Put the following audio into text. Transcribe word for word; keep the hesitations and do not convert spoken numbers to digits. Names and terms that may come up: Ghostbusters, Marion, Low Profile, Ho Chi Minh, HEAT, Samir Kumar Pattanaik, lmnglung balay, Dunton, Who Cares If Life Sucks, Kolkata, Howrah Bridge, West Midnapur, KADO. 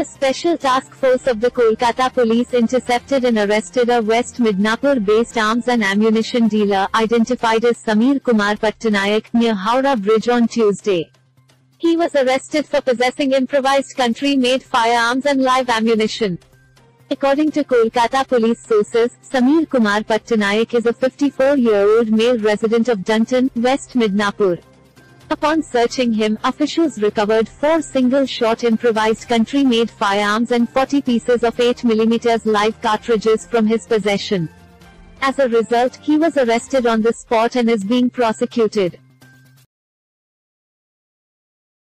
A special task force of the Kolkata police intercepted and arrested a West Midnapur-based arms and ammunition dealer, identified as Samir Kumar Pattanaik, near Howrah Bridge on Tuesday. He was arrested for possessing improvised country-made firearms and live ammunition. According to Kolkata police sources, Samir Kumar Pattanaik is a fifty-four-year-old male resident of Dunton, West Midnapur. Upon searching him, officials recovered four single-shot improvised country-made firearms and forty pieces of eight millimeter live cartridges from his possession. As a result, he was arrested on the spot and is being prosecuted.